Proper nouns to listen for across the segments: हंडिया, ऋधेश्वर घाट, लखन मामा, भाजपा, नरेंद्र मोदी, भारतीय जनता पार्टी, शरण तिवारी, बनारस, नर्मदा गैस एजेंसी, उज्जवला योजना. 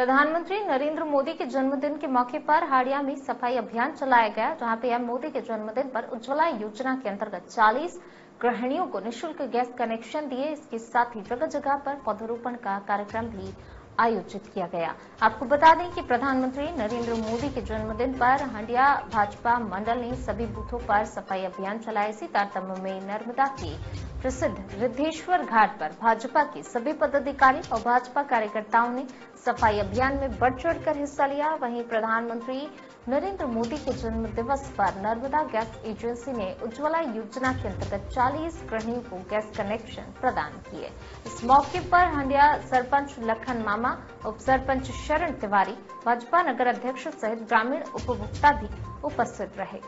प्रधानमंत्री नरेंद्र मोदी के जन्मदिन के मौके पर हंडिया में सफाई अभियान चलाया गया, जहां पीएम मोदी के जन्मदिन पर उज्जवला योजना के अंतर्गत 40 गृहिणियों को निःशुल्क गैस कनेक्शन दिए। इसके साथ ही जगह जगह पर पौधरोपण का कार्यक्रम भी आयोजित किया गया। आपको बता दें कि प्रधानमंत्री नरेंद्र मोदी के जन्मदिन पर हंडिया भाजपा मंडल ने सभी बूथों पर सफाई अभियान चलाया। इसी तारतम्य में नर्मदा के प्रसिद्ध ऋधेश्वर घाट पर भाजपा के सभी पदाधिकारी और भाजपा कार्यकर्ताओं ने सफाई अभियान में बढ़ चढ़कर हिस्सा लिया। वहीं प्रधानमंत्री नरेंद्र मोदी के जन्म दिवस पर नर्मदा गैस एजेंसी ने उज्ज्वला योजना के अंतर्गत 40 गृहिणियों को गैस कनेक्शन प्रदान किए। इस मौके पर हंडिया सरपंच लखन मामा, उप सरपंच शरण तिवारी, भाजपा नगर अध्यक्ष सहित ग्रामीण उपभोक्ता भी उपस्थित रहे।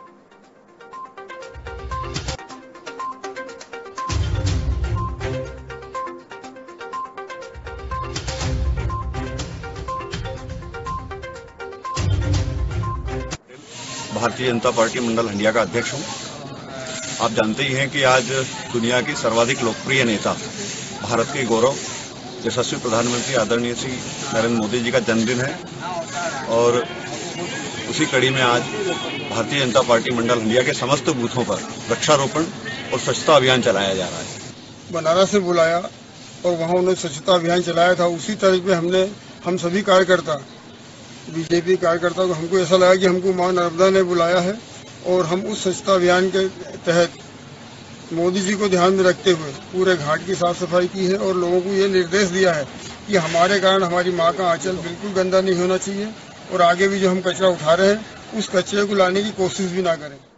भारतीय जनता पार्टी मंडल हंडिया का अध्यक्ष हूं। आप जानते ही हैं कि आज दुनिया की सर्वाधिक लोकप्रिय नेता, भारत के गौरव यशस्वी प्रधानमंत्री आदरणीय श्री नरेंद्र मोदी जी का जन्मदिन है और उसी कड़ी में आज भारतीय जनता पार्टी मंडल हंडिया के समस्त बूथों पर वृक्षारोपण और स्वच्छता अभियान चलाया जा रहा है। बनारस से बुलाया और वहाँ उन्होंने स्वच्छता अभियान चलाया था। उसी तरह में हम सभी कार्यकर्ता बीजेपी कार्यकर्ताओं को हमको ऐसा लगा कि हमको मां नर्मदा ने बुलाया है और हम उस स्वच्छता अभियान के तहत मोदी जी को ध्यान में रखते हुए पूरे घाट की साफ सफाई की है और लोगों को ये निर्देश दिया है कि हमारे कारण हमारी मां का आंचल बिल्कुल गंदा नहीं होना चाहिए और आगे भी जो हम कचरा उठा रहे हैं उस कचरे को लाने की कोशिश भी ना करें।